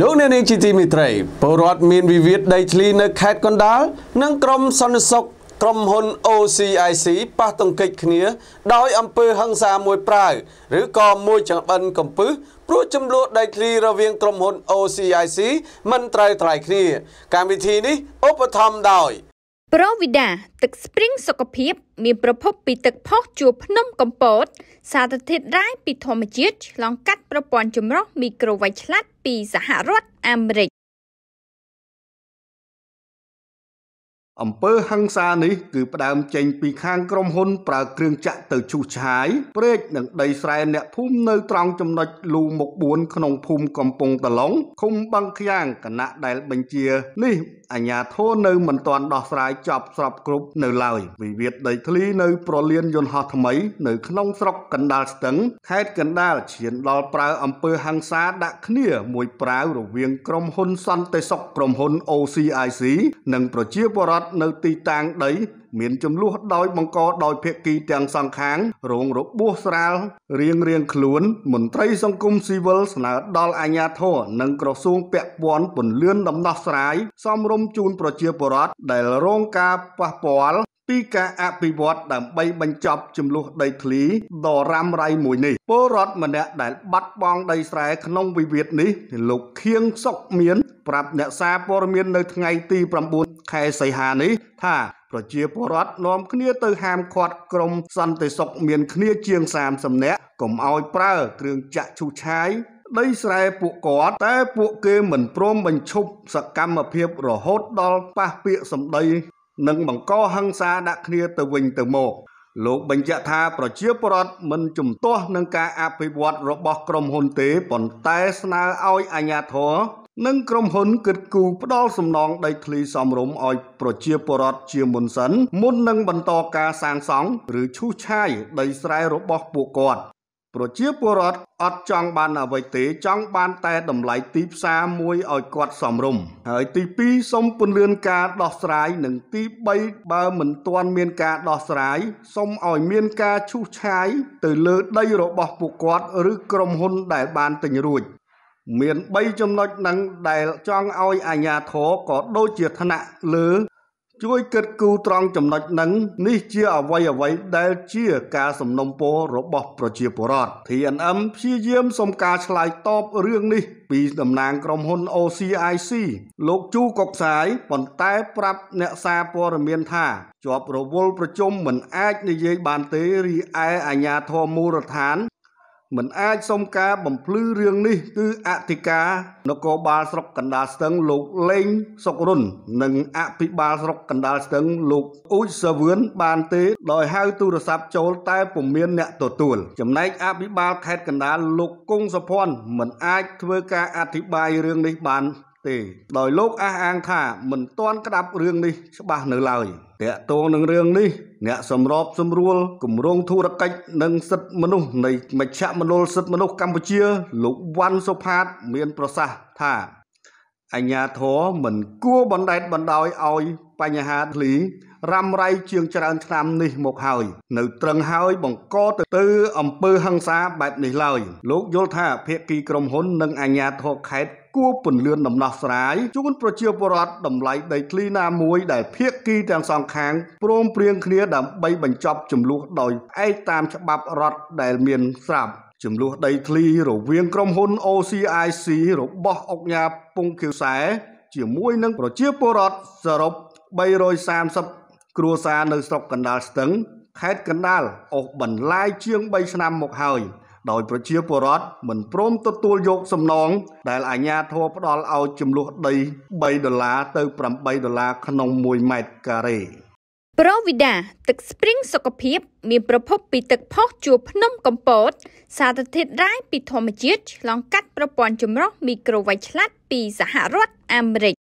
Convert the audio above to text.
Long and Mitray, Porot mean we with Daitlina Cat Condal, Nankrom Sonnesok, Kromhon OCIC, Paton Cake near, Doi Amper Hansa Moy Pry, Recom Mochang Uncompu, Prochum Lord Daitli Ravian Kromhon OCIC, Mantrai Triclear, Camitini, Opatom Doi. Provida, the spring soccer peep, me propopi the pot to Pnum Comport, Saturday Rai Pitomajit, Long Cat Propon Jumro, Micro White Lat, Pisa Harrod, Ambrick. Amper Hangsani, Gupadam Chang Pikan Kromhon, Prakrim Chat the Chuchai, Break Naisrai Nepum no Trantum like Lumokbun, Knopum Compong the Long, Kumbang Kyang, Kanat Dal Benchia, Ni. Nhà thôn nơi mình toàn đọc rãi chọc sọc group nơi lào. Vì việc đầy thí nơi pro liên dồn họt thầm ấy, nơi nông sọc cần đà sẵn. Khét cần đà chiến đo prao ẩm pơ hàng xa đã khnia mùi prao rổ viên krom hôn xoăn tê sọc krom hôn OCIC. Nâng pro chia bò rọt nơi tì tàng đấy. Miền chùm lúa đói bóng có đói phép kỳ trang sang kháng, rộng rộng bố sral, riêng khuôn, mùn trây sông cung civil là đo là nhà thô, nâng cổ xuống bẹp bón bùn lươn đấm đọc srai, xong rung chun pro chia bó rát, để rộng ca bó bó. Pika Apiwat and Bay Banchop Chimlu Day Clee, Doram Rai Muni. Porot Manet that Bat Bong Day Strike Long Vivietni, Look King Sok Mien, Prap Net Sapor Mien Night Ti Prambun Kai Sayhani, Ta, Proje Porot, Nom Clear to Ham Quad Crom, Sunday Sok Mien Clear Chiang Sam Sam Net, Come Out Prow, Green Chat Chu Chai. Đây sẽ buộc có ta buộc kê mình prom mình chụp sạc cam hợp hiệp rồi hốt đo pa bịa sầm đây. Nâng bằng co hăng xa đã khnia từ vinh từ mộ. Lúc bệnh dạ tha pro chia porot mình chùm to nâng ca api bọt rồi bọc krom hôn tế bọn tay sna oi a nhà thó. Nâng krom hôn kịch cù đo sầm nong đầy thli xóm rốm oi pro chia porot chia môn sấn. Môn nâng bằng to ca sang sóng rứ chú chai đầy srai rồi bọc bộ cọt. Proje porot ot chong ban a vay te chong ban tay đầm lại tip xa môi oi quạt sầm rùm. Hỡi tip pi sông pun lươn ca đọt srai nâng tip bay ba mình toàn miên ca đọt srai sông oi miên ca chu chai từ lơ đây rồi bọc bộ quạt rứ krom hôn đại ban tình ruột. Miền bay trong nách nâng đại chong oi a nhà thó có đôi chiệt thân ạ lứ. Chuối kết cưu trong chầm nạch nắng, ní chia ở vây đeo chia ca sầm nông bố rổ bọc pro chia bó rọt. Thì anh ấm chia diêm xong ca sài top riêng ní, vì đầm nàng krom hôn OCIC. Lột chú cọc sái, bọn tay prap nẹ xa bó rửa miên thả. Chọp rổ vô pro chung mình ách ní dây bàn tế ri ai à nhà thò mô rửa thán. Mình ai xong ca bầm plư riêng ní, cứ ạ thị ca. Nó có ba sọc cần đá sân lục lên sọc rùn. Nâng ạ phí ba sọc cần đá sân lục út sơ vướn bàn tế. Đòi hai tu rửa sạp chấu tay bùm miên nẹ tổ tùl. Chầm nách ạ phí ba khét cần đá lục cung sọ phôn. Mình ai thơ ca ạ thị bài riêng ní bàn tế. Đòi lúc á an thả mình toan cắt đạp riêng ní cho bà nở lời. Nẹ tô nâng riêng ní. Nẹ xâm rộp xâm rùa cùng rông thu đặc cách nâng sứt mân nụ này mạch chạm mân nụ sứt mân nụ Campuchia lúc văn sốp hát miền pro xa thả. Anh nhà thó mình cua bọn đẹp bọn đói oi bà nhà hát lý ram rai chương trang trăm ní một hồi. Nữ trần hơi bọn có từ tư ẩm bơ hăng xa bạch ní lời. Lúc vô thả phía kỳ krom hôn nâng anh nhà thó khét cua bẩn lươn đầm nọc sái chúng pro chia porot đầm lại đầy clean nam muối để phiết kỳ trang song kháng prom prieng khnia đầm bay bành chọc chùm lúa đòi ai tam chập bạp rọt để miền sạp chùm lúa đầy clean rồi viên krom hôn OCIC rồi bọt ốc nhà pung kiều sái chỉ muối nâng pro chia porot sờ rộp bay rồi sam sập cua sa nơi sọc cần đà sấn khét cần đà ốc bẩn lai chiêng bay nam một hồi. Đòi Proje Porot, mình prom tố tuôn dục xâm nón. Đại là nhà thô bắt đo lao chùm luộc đầy $7 tới $8 nông mùi mẹt cà rì. Provida, tức spring soccer miền propop bị tức phóc chùa Phnom Kampot, xa thật thịt rái bị thô mà chết, lòng cắt propon chùm rốc micro vạch lát bị giả hạ rốt, Amrik.